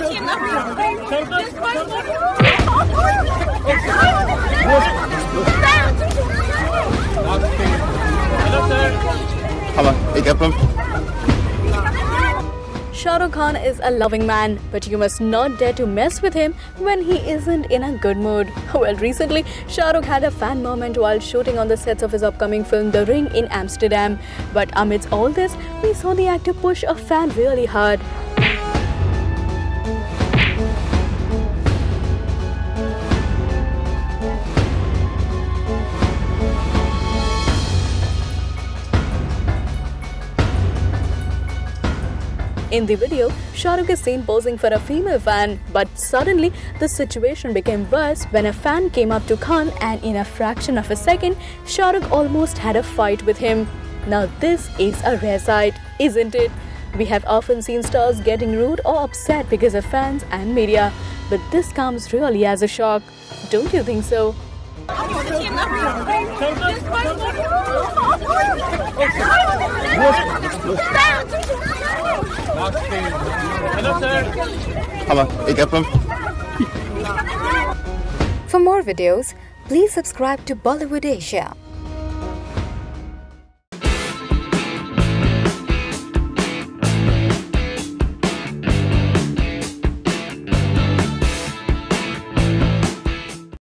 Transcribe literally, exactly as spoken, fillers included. unity in the room. This one. Shah Rukh Khan is a loving man, but you must not dare to mess with him when he isn't in a good mood. Well, recently, Shah Rukh had a fan moment while shooting on the sets of his upcoming film The Ring in Amsterdam. But amidst all this, we saw the actor push a fan really hard. In the video, Shah Rukh is seen posing for a female fan, but suddenly the situation became worse when a fan came up to Khan and in a fraction of a second, Shah Rukh almost had a fight with him. Now this is a rare sight, isn't it? We have often seen stars getting rude or upset because of fans and media, but this comes really as a shock. Don't you think so? For more videos, please subscribe to Bollywood Asia.